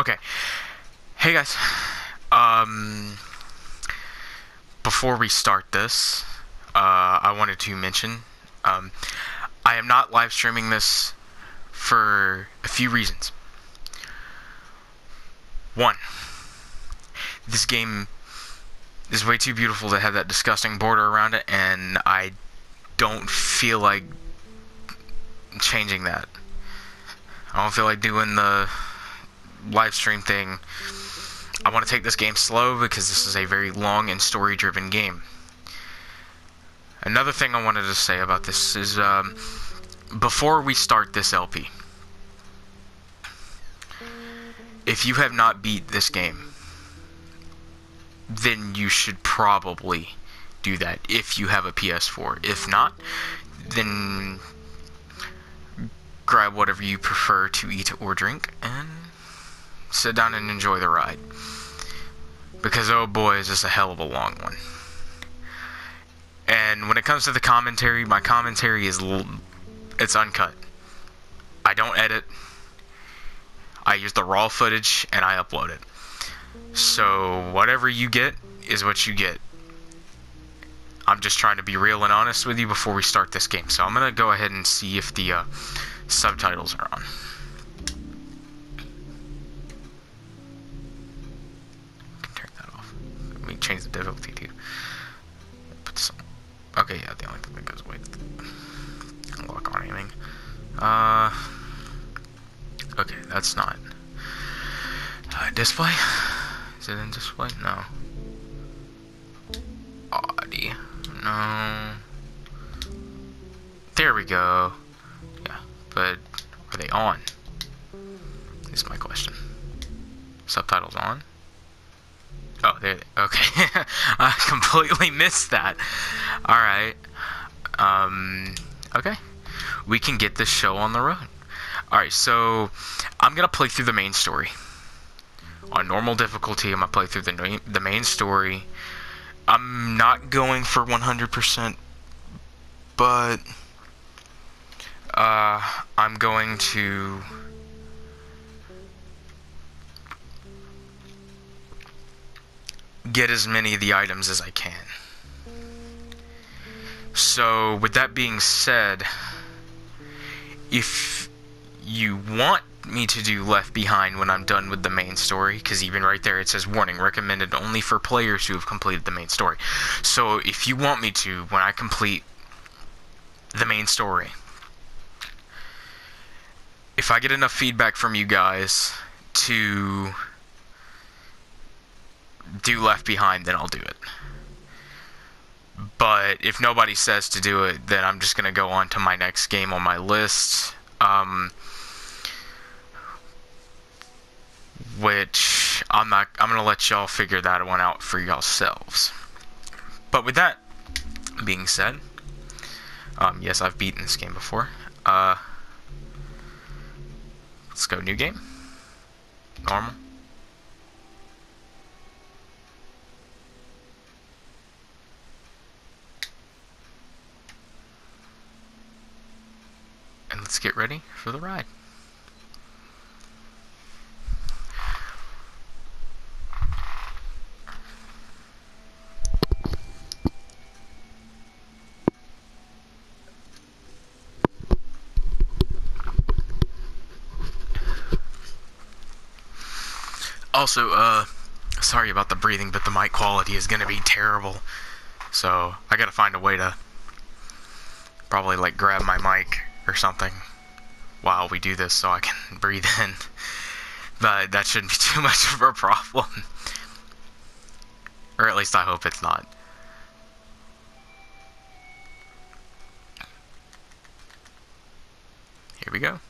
Okay. Hey guys. Before we start this, I wanted to mention, I am not live streaming this for a few reasons. One, this game is way too beautiful to have that disgusting border around it, and I don't feel like changing that. I don't feel like doing the live stream thing. I want to take this game slow because this is a very long and story-driven game. Another thing I wanted to say about this is, before we start this LP, if you have not beat this game, then you should probably do that if you have a PS4. If not, then grab whatever you prefer to eat or drink and sit down and enjoy the ride, because oh boy is this a hell of a long one. And when it comes to the commentary, my commentary is it's uncut. I don't edit. I use the raw footage and I upload it, so whatever you get is what you get. I'm just trying to be real and honest with you before we start this game, so I'm gonna go ahead and see if the subtitles are on. Change the difficulty to. Put some. Okay, yeah, the only thing that goes away is the lock on anything. Okay, that's not. Display? Is it in display? No. Audio? No. There we go. Yeah, but are they on? Is my question. Subtitles on? Oh, there. Okay, I completely missed that. All right. Okay, we can get this show on the road. All right, so I'm gonna play through the main story on normal difficulty. I'm gonna play through the main story. I'm not going for 100%, but I'm going to. Get as many of the items as I can. So with that being said, if you want me to do Left Behind when I'm done with the main story, because even right there it says warning recommended only for players who have completed the main story. So if you want me to, when I complete the main story, if I get enough feedback from you guys to do Left Behind, then I'll do it. But if nobody says to do it, then I'm just gonna go on to my next game on my list, which I'm gonna let y'all figure that one out for yourselves. But with that being said, yes, I've beaten this game before. Let's go new game, normal. And let's get ready for the ride. Also, sorry about the breathing, but the mic quality is gonna be terrible. So I gotta find a way to probably like grab my mic or something while we do this so I can breathe in, but that shouldn't be too much of a problem. Or at least I hope it's not. Here we go.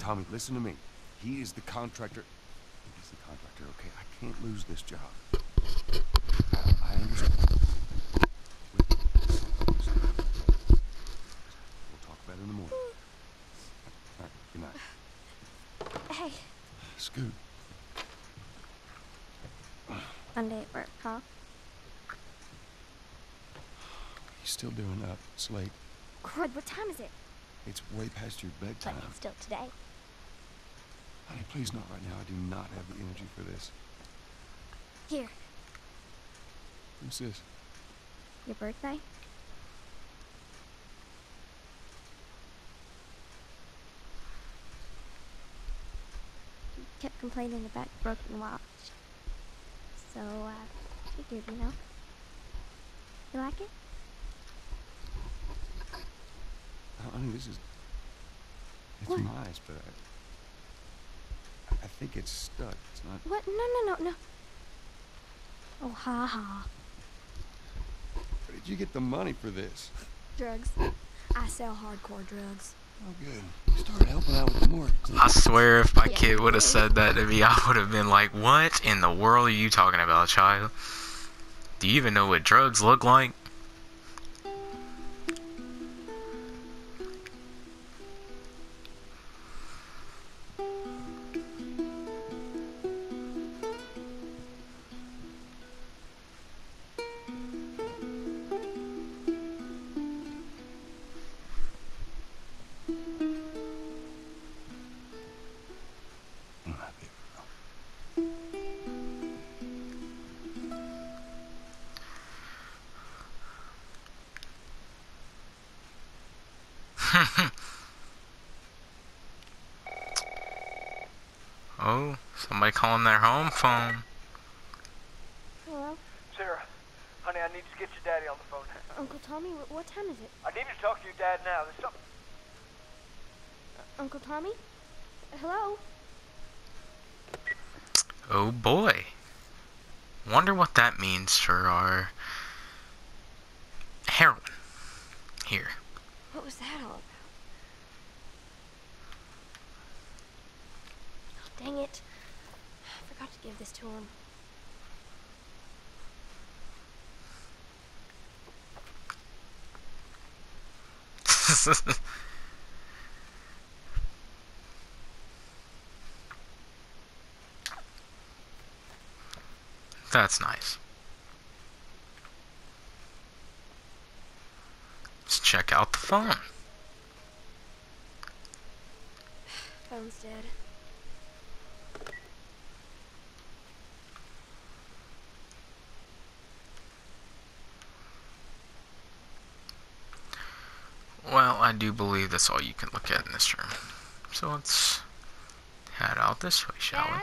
Tommy, listen to me. He is the contractor. He's the contractor, okay? I can't lose this job. I understand. We'll talk about it in the morning. All right, good night. Hey. Scoot, Sunday at work, huh? You're still doing up. It's late. Crud, what time is it? It's way past your bedtime. But it's still today. Honey, please not right now. I do not have the energy for this. Here. What's this? Your birthday? You kept complaining about your broken watch. So, figured, you know. You like it? Honey, this is... It's what? Nice, but I think it's stuck. It's not... What? No. Oh, ha ha. Where did you get the money for this? Drugs. I sell hardcore drugs. Oh, good. Start helping out with more. I swear if my kid would have said that to me, I would have been like, what in the world are you talking about, child? Do you even know what drugs look like? Oh, somebody calling their home phone. Hello? Sarah, honey, I need to get your daddy on the phone. Uncle Tommy, what time is it? I need to talk to your dad now. There's something. Uncle Tommy? Hello? Oh boy. Wonder what that means for our heroin here. What was that all about? Dang it. I forgot to give this to him. That's nice. Let's check out the phone. Phone's dead. Well, I do believe that's all you can look at in this room. So let's head out this way, shall Dad?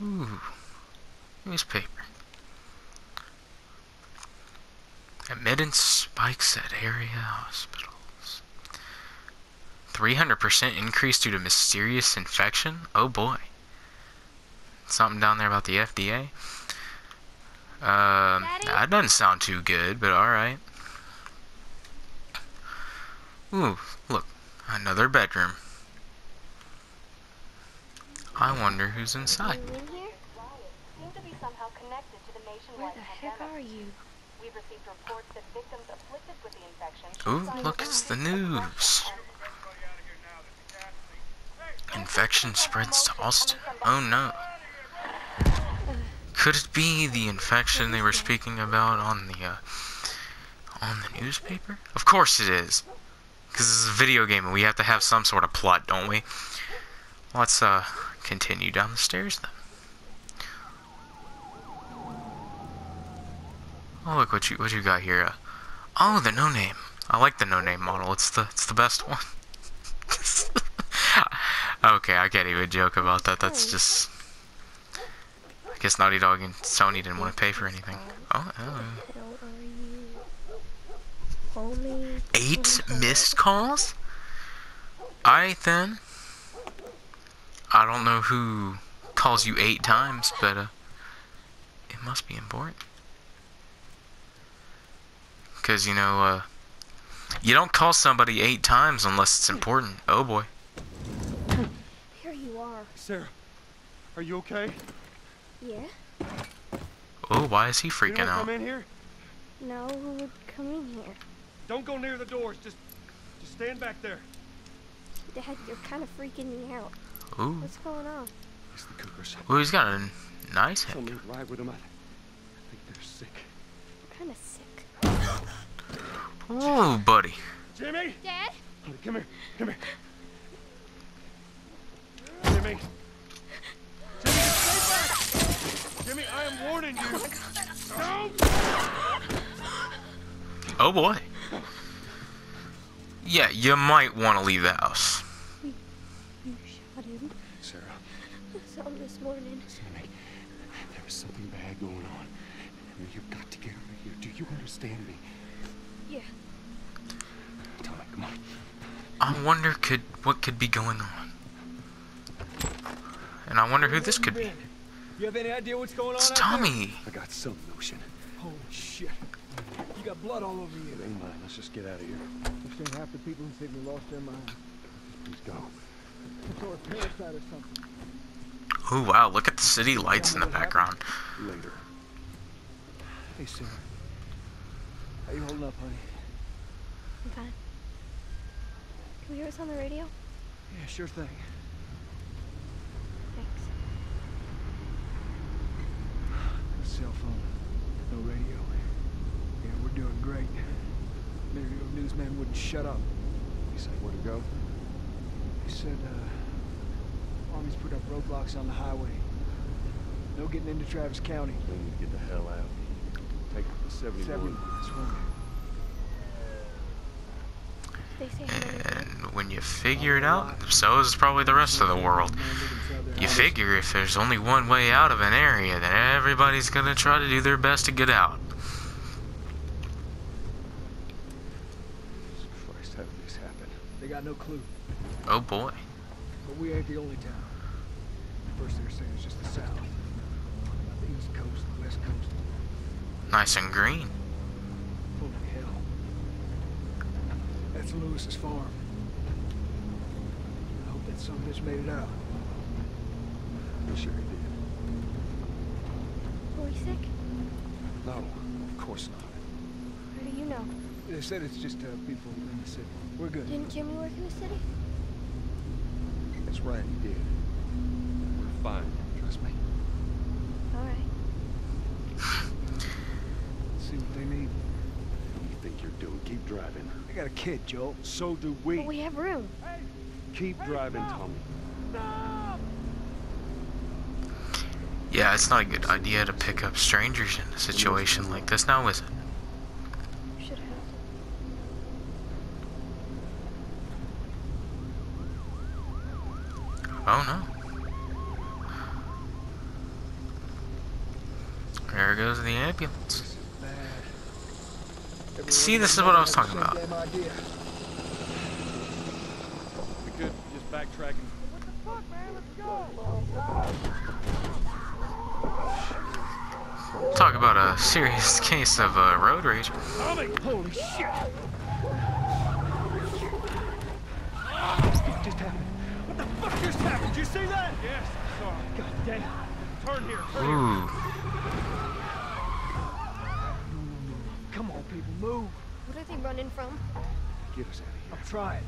We? Ooh. Newspaper. Admittance spikes at area hospitals. 300% increase due to mysterious infection? Oh boy. Something down there about the FDA. That doesn't sound too good, but alright. Ooh, look. Another bedroom. I wonder who's inside. Where the heck are you? Ooh, look, it's the news. Infection spreads to Austin. Oh no. Could it be the infection they were speaking about on the newspaper? Of course it is, because this is a video game and we have to have some sort of plot, don't we? Let's continue down the stairs then. Oh look what you got here. Oh, the no name. I like the no name model. It's the best one. Okay, I can't even joke about that. That's just. I guess Naughty Dog and Sony didn't want to pay for anything. Oh, hello. 8 missed calls? Alright then. I don't know who calls you 8 times, but it must be important. Because, you know, you don't call somebody 8 times unless it's important. Oh boy. Here you are. Sarah, are you okay? Yeah. Oh, why is he freaking out? You don't come in here? No, who would come in here? Don't go near the doors. Just Just stand back there. Dad, you're kind of freaking me out. Ooh. What's going on? It's the Coopers. Ooh, he's got a nice head. Someone ride with him. I think they're sick. What kind of sick? Oh, buddy. Jimmy. Dad. Come here. Come here. Jimmy. Jimmy, stay back. Jimmy, I am warning you. Oh, no. Oh boy. Yeah, you might want to leave the house. You shot him. Sarah. I saw him this morning. Sammy, there was something bad going on. You've got to get out of here. Do you understand me? Yeah. Tell me, come on. I wonder what could be going on. And I wonder who this could be. You have any idea what's going on? It's Tommy. I got some notion. Holy shit. You got blood all over you. Never mind. Let's just get out of here. I've seen half the people in Sydney lost their minds. Please go. It's or a parasite or something. Oh wow! Look at the city lights in the background. Later. Hey Sarah, how you holding up, honey? I'm fine. Can you hear us on the radio? Yeah, sure thing. Thanks. Cell phone, no radio. Yeah, we're doing great. Maybe your newsman wouldn't shut up. He said where to go? He said, Army's put up roadblocks on the highway. No getting into Travis County. We need to get the hell out. Take the 71. And when you figure it out, so is probably the rest of the world. You figure if there's only one way out of an area, then everybody's gonna try to do their best to get out. Christ, how did this happen? They got no clue. Oh boy. But we ain't the only town. First they're saying it's just the south. The east coast, the west coast. Nice and green. Holy hell. That's Lewis's farm. I hope that son of a bitch made it out. I'm sure he did. Were he sick? No, of course not. How do you know? They said it's just people in the city. We're good. Didn't Jimmy work in the city? That's right, he did. We're fine, trust me. Alright. See what they need. What do you think you're doing? Keep driving. I got a kid, Joel. So do we. But we have room. Hey. Keep driving, stop. Tommy. Stop. Yeah, it's not a good idea to pick up strangers in a situation like this now, is it? Oh no. There goes the ambulance. See, this is what I was talking about. We could just backtrack and... What the fuck, man? Let's go! Talk about a serious case of road rage. Holy shit! Did you see that? Yes, I saw it. God damn. Turn here. Ooh. Come on, people, move. What are they running from? Get us out of here. I'll try it.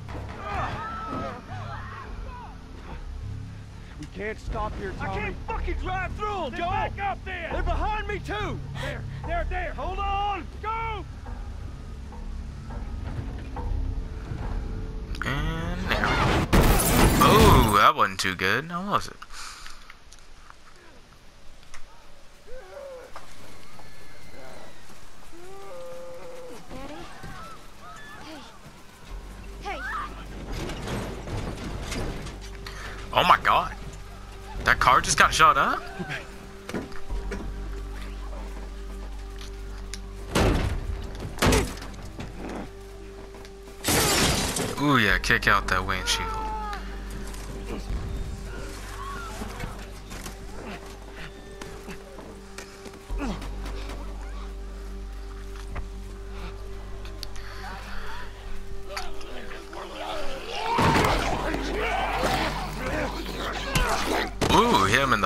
We can't stop here, Tommy. I can't fucking drive through them, Joel. Back up there. They're behind me, too. There. Hold on. Go. And there we go. Oh, that wasn't too good. No, was it? Daddy? Hey. Oh my God. That car just got shot up? Ooh, yeah, kick out that windshield.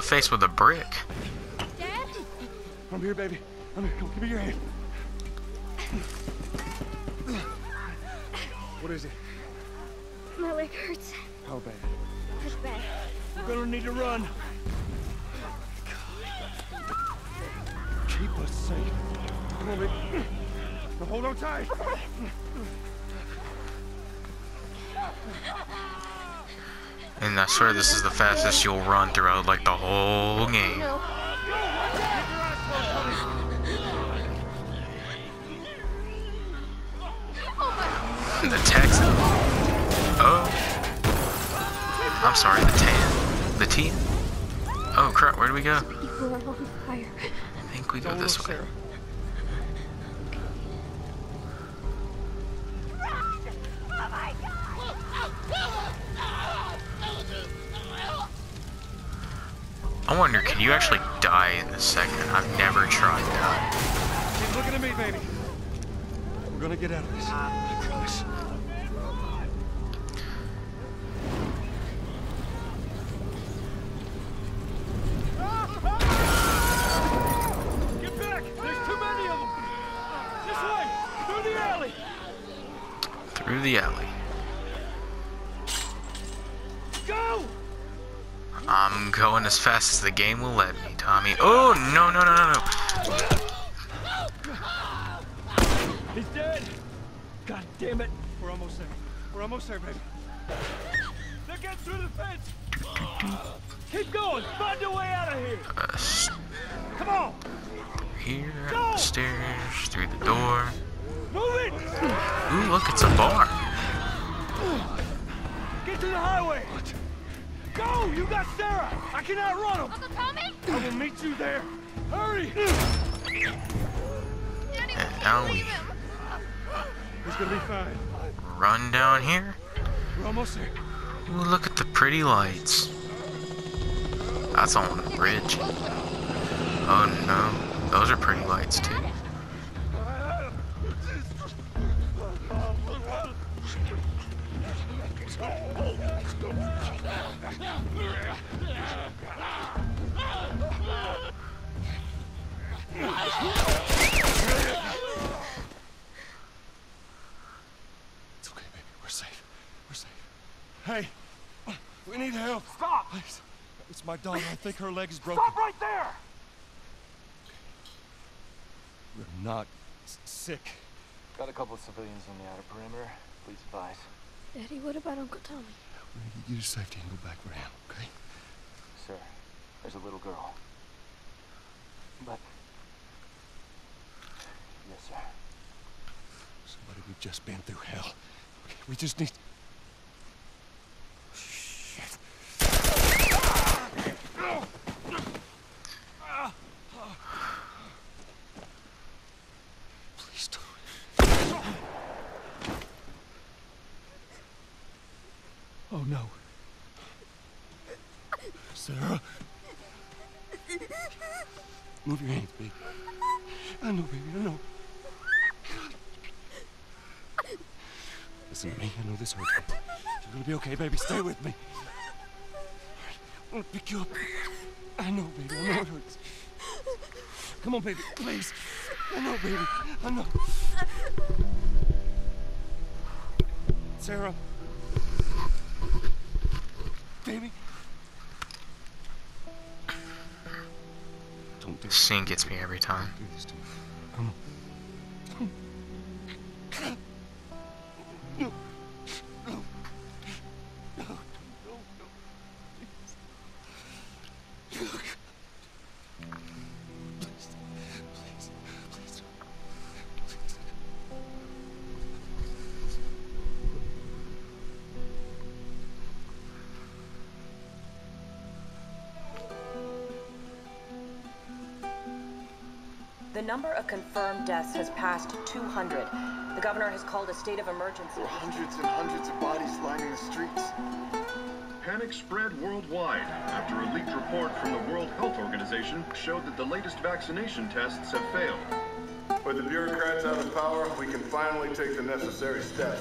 Face with a brick. Dad? I'm here, baby. I'm here. Come on, give me your hand. What is it? My leg hurts. How bad? Pretty bad. We're gonna need to run. God. Keep us safe. Come on, baby. Now hold on tight. And I swear this is the fastest you'll run throughout like the whole game. No. The text. Oh, I'm sorry. The tan. The tea. Oh crap! Where do we go? I think we go this way. I wonder, can you actually die in this segment? I've never tried that. Keep looking at me, baby. We're gonna get out of this. I promise. Get back! There's too many of them. This way, through the alley. Through the alley. Go! I'm going as fast as the game will let me, Tommy. Oh, no, no, no, no, no. He's dead. God damn it. We're almost there. We're almost there, baby. They're getting through the fence. Keep going. Find a way out of here. Come on. Here, up the stairs, through the door. Move it. Ooh, look, it's a bar. Get to the highway. What? Go! You got Sarah! I cannot run him! Uncle Tommy? I will meet you there! Hurry! And now we... He's gonna be fine. Run down here? We're almost there. Ooh, look at the pretty lights. That's on the bridge. Oh no. Those are pretty lights too. It's okay, baby. We're safe. We're safe. Hey, we need help. Stop! Please. It's my daughter. I think her leg is broken. Stop right there! We're not sick. Got a couple of civilians on the outer perimeter. Please advise. Daddy, what about Uncle Tommy? We're gonna get you to safety and go back where I am, okay? Sir, there's a little girl. But... Yes, sir. Somebody, we've just been through hell. Okay, we just need... Shit. Please don't. Oh, no. Sarah? Move your hands, baby. I know, baby, I know. God. Listen to me, I know this hurts. You're gonna be okay, baby, stay with me. I'm gonna pick you up. I know, baby, I know it hurts. Come on, baby, please. I know, baby, I know. Sarah. Baby. Don't do this scene gets me every time. Do this to me. Come on. Come on. No. No. No. No. No. Please. Please. Please. Please. Please. The number of confirmed deaths has passed 200. The governor has called a state of emergency. There are hundreds and hundreds of bodies lining the streets. Panic spread worldwide after a leaked report from the World Health Organization showed that the latest vaccination tests have failed. With the bureaucrats out of power, we can finally take the necessary steps.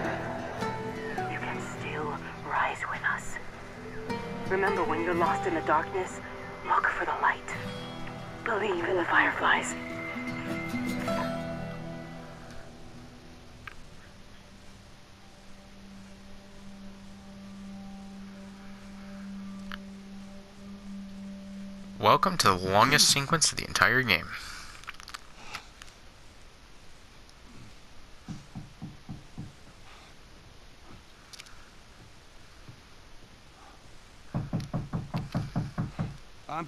You can still rise with us. Remember, when you're lost in the darkness, look for the light. Believe in the Fireflies. Welcome to the longest sequence of the entire game. I'm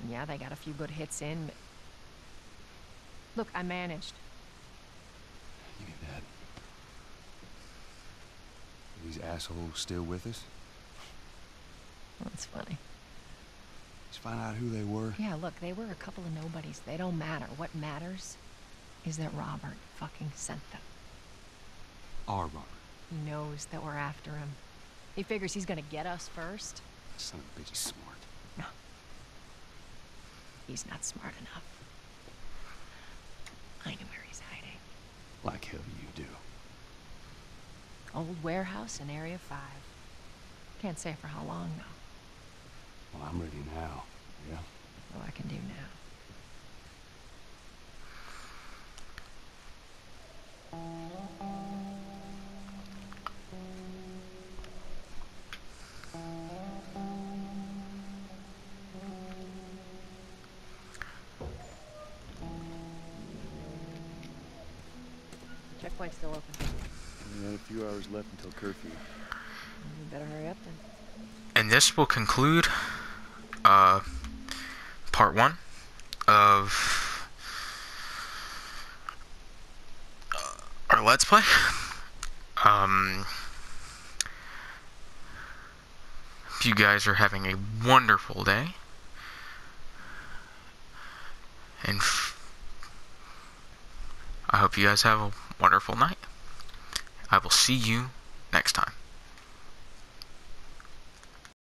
And yeah, they got a few good hits in, but... Look, I managed. You get that? Are these assholes still with us? Well, that's funny. Let's find out who they were. Yeah, look, they were a couple of nobodies. They don't matter. What matters is that Robert fucking sent them. Our Robert. He knows that we're after him. He figures he's gonna get us first. Son of a bitch, he's smart. No. He's not smart enough. I know where he's hiding. Like hell you do. Old warehouse in Area 5. Can't say for how long, though. Well, I'm ready now, yeah? All I can do now. Checkpoint's still open. We have a few hours left until curfew. We better hurry up then. And this will conclude part 1 of our Let's Play. If you guys are having a wonderful day, and I hope you guys have a wonderful night. I will see you next time.